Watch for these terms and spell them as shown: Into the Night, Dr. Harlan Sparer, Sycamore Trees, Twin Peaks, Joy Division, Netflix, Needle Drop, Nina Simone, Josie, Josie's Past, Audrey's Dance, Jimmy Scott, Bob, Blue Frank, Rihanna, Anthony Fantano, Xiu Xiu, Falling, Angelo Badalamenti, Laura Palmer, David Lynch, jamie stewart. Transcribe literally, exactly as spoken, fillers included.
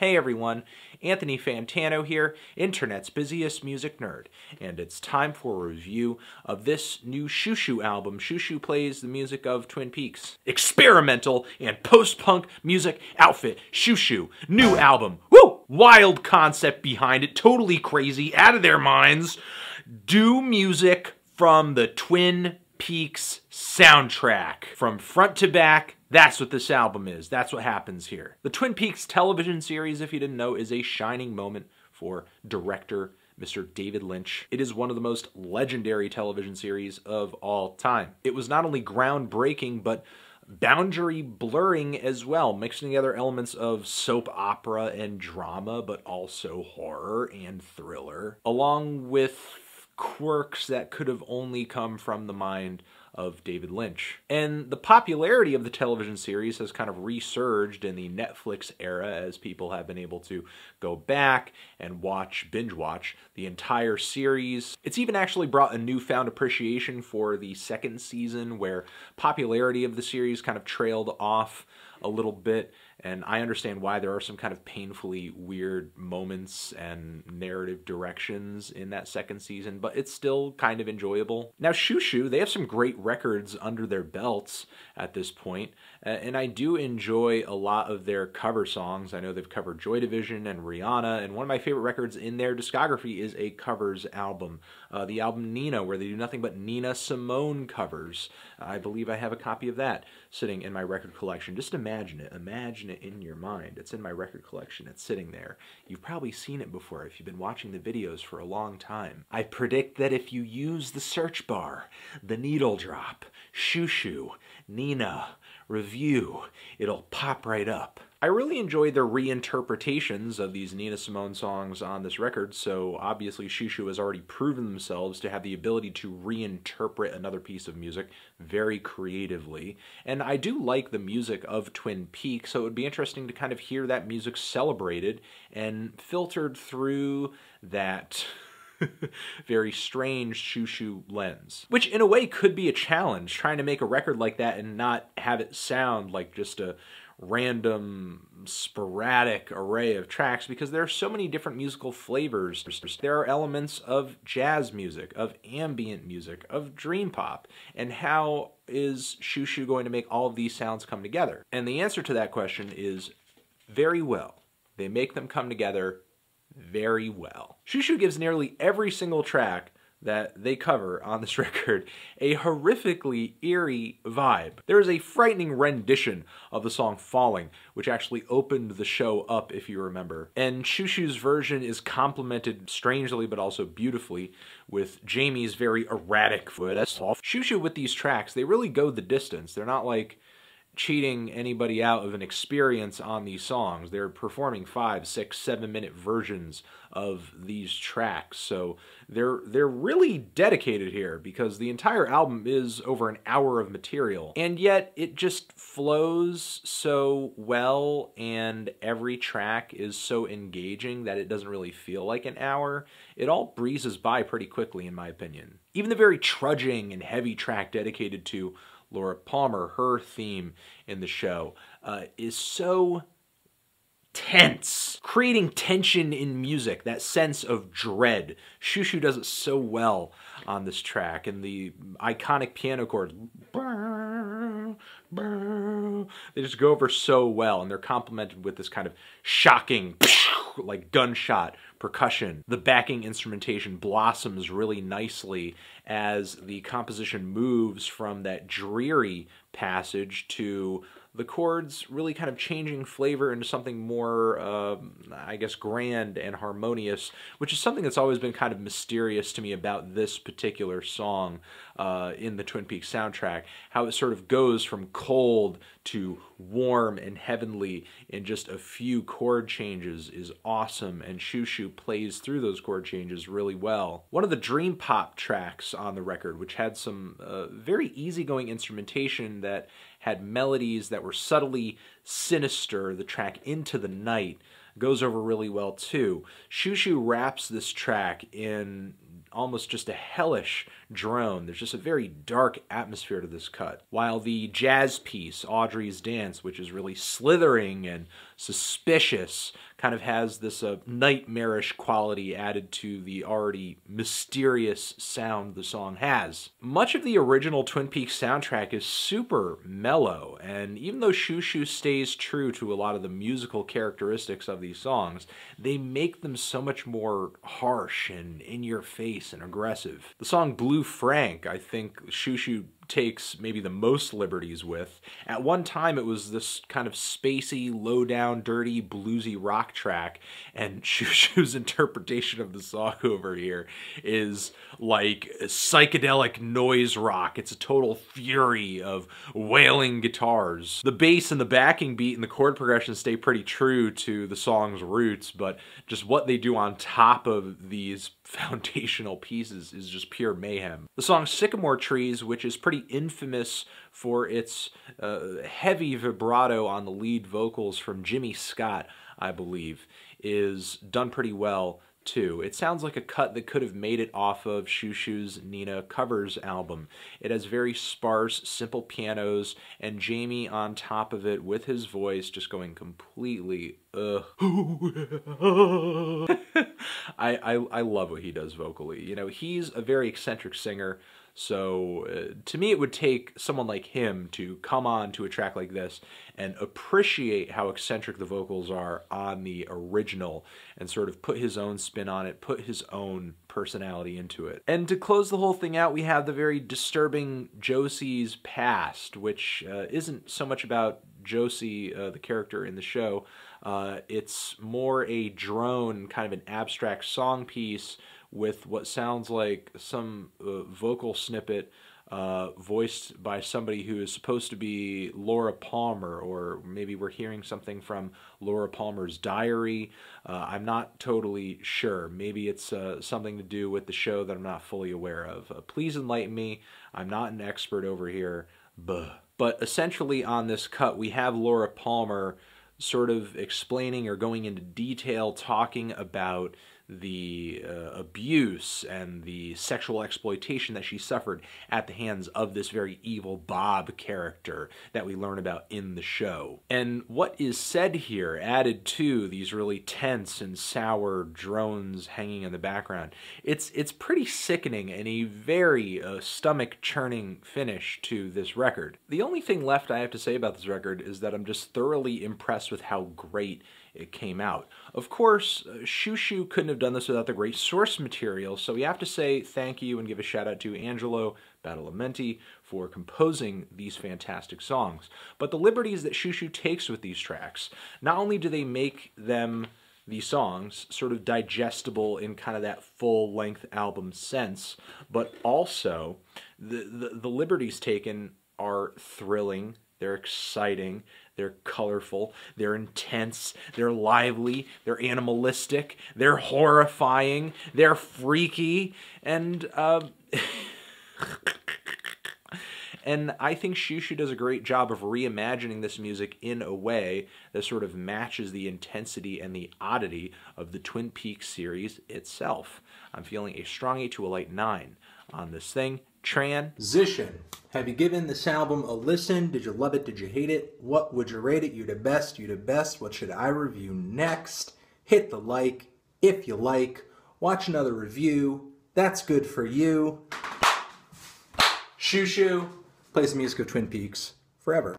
Hey everyone, Anthony Fantano here, Internet's busiest music nerd, and it's time for a review of this new Xiu Xiu album. Xiu Xiu plays the music of Twin Peaks. Experimental and post-punk music outfit, Xiu Xiu, new album. Woo! Wild concept behind it, totally crazy, out of their minds. Do music from the Twin Peaks soundtrack. From front to back, that's what this album is. That's what happens here. The Twin Peaks television series, if you didn't know, is a shining moment for director Mister David Lynch. It is one of the most legendary television series of all time. It was not only groundbreaking, but boundary blurring as well, mixing together elements of soap opera and drama, but also horror and thriller, along with quirks that could have only come from the mind of David Lynch. And the popularity of the television series has kind of resurged in the Netflix era as people have been able to go back and watch, binge watch the entire series. It's even actually brought a newfound appreciation for the second season, where popularity of the series kind of trailed off a little bit, and I understand why. There are some kind of painfully weird moments and narrative directions in that second season, but it's still kind of enjoyable. Now Xiu Xiu, they have some great records under their belts at this point, and I do enjoy a lot of their cover songs. I know they've covered Joy Division and Rihanna, and one of my favorite records in their discography is a covers album. Uh, the album Nina, where they do nothing but Nina Simone covers. I believe I have a copy of that sitting in my record collection. Just imagine it. Imagine it in your mind. It's in my record collection. It's sitting there. You've probably seen it before if you've been watching the videos for a long time. I predict that if you use the search bar, the Needle Drop, Xiu Xiu, Nina, review, it'll pop right up. I really enjoy the reinterpretations of these Nina Simone songs on this record, so obviously Xiu Xiu has already proven themselves to have the ability to reinterpret another piece of music very creatively. And I do like the music of Twin Peaks, so it would be interesting to kind of hear that music celebrated and filtered through that very strange Xiu Xiu lens, which in a way could be a challenge, trying to make a record like that and not have it sound like just a random, sporadic array of tracks, because there are so many different musical flavors. There are elements of jazz music, of ambient music, of dream pop, and how is Xiu Xiu going to make all of these sounds come together? And the answer to that question is very well. They make them come together very well. Xiu Xiu gives nearly every single track that they cover on this record a horrifically eerie vibe. There is a frightening rendition of the song Falling, which actually opened the show up, if you remember. And Xiu Xiu's version is complemented strangely, but also beautifully, with Jamie's very erratic voice. Xiu Xiu, with these tracks, they really go the distance. They're not like cheating anybody out of an experience on these songs. They're performing five, six, seven minute versions of these tracks. So they're they're really dedicated here, because the entire album is over an hour of material, and yet it just flows so well, and every track is so engaging that it doesn't really feel like an hour. It all breezes by pretty quickly, in my opinion. Even the very trudging and heavy track dedicated to Laura Palmer, her theme in the show, uh, is so tense. Creating tension in music, that sense of dread. Xiu Xiu does it so well on this track, and the iconic piano chord, they just go over so well, and they're complemented with this kind of shocking, like gunshot percussion. The backing instrumentation blossoms really nicely as the composition moves from that dreary passage to the chords really kind of changing flavor into something more, uh, I guess, grand and harmonious, which is something that's always been kind of mysterious to me about this particular song uh, in the Twin Peaks soundtrack, how it sort of goes from cold to warm and heavenly in just a few chord changes is awesome, and Xiu Xiu plays through those chord changes really well. One of the dream pop tracks on the record, which had some uh, very easygoing instrumentation that had melodies that were subtly sinister, the track Into the Night, goes over really well too. Xiu Xiu wraps this track in almost just a hellish drone. There's just a very dark atmosphere to this cut. While the jazz piece, Audrey's Dance, which is really slithering and suspicious, kind of has this uh, nightmarish quality added to the already mysterious sound the song has. Much of the original Twin Peaks soundtrack is super mellow, and even though Xiu Xiu stays true to a lot of the musical characteristics of these songs, they make them so much more harsh and in-your-face and aggressive. The song Blue Frank, I think Xiu Xiu takes maybe the most liberties with. At one time it was this kind of spacey, low-down, dirty, bluesy rock track, and Xiu Xiu's interpretation of the song over here is like psychedelic noise rock. It's a total fury of wailing guitars. The bass and the backing beat and the chord progression stay pretty true to the song's roots, but just what they do on top of these foundational pieces is just pure mayhem. The song Sycamore Trees, which is pretty infamous for its uh, heavy vibrato on the lead vocals from Jimmy Scott, I believe, is done pretty well too. It sounds like a cut that could have made it off of Xiu Xiu's Nina Covers album. It has very sparse, simple pianos, and Jamie on top of it with his voice just going completely ugh. I, I, I love what he does vocally. You know, he's a very eccentric singer, so uh, to me it would take someone like him to come on to a track like this and appreciate how eccentric the vocals are on the original and sort of put his own spin on it, put his own personality into it. And to close the whole thing out, we have the very disturbing Josie's Past, which uh, isn't so much about Josie, uh, the character in the show. Uh, it's more a drone, kind of an abstract song piece with what sounds like some uh, vocal snippet uh, voiced by somebody who is supposed to be Laura Palmer, or maybe we're hearing something from Laura Palmer's diary. Uh, I'm not totally sure. Maybe it's uh, something to do with the show that I'm not fully aware of. Uh, please enlighten me. I'm not an expert over here. Buh. But essentially on this cut, we have Laura Palmer sort of explaining or going into detail, talking about the uh, abuse and the sexual exploitation that she suffered at the hands of this very evil Bob character that we learn about in the show. And what is said here, added to these really tense and sour drones hanging in the background, it's it's pretty sickening and a very uh, stomach-churning finish to this record. The only thing left I have to say about this record is that I'm just thoroughly impressed with how great it came out. Of course, Xiu Xiu couldn't have done this without the great source material, so we have to say thank you and give a shout out to Angelo Badalamenti for composing these fantastic songs. But the liberties that Xiu Xiu takes with these tracks, not only do they make them, these songs, sort of digestible in kind of that full-length album sense, but also the, the, the liberties taken are thrilling, they're exciting, they're colorful, they're intense, they're lively, they're animalistic, they're horrifying, they're freaky, and uh, and I think Xiu Xiu does a great job of reimagining this music in a way that sort of matches the intensity and the oddity of the Twin Peaks series itself. I'm feeling a strong eight to a light nine on this thing. Transition. Have you given this album a listen? Did you love it? Did you hate it? What would you rate it? You the best, you the best. What should I review next? Hit the like if you like. Watch another review. That's good for you. Xiu Xiu plays the music of Twin Peaks forever.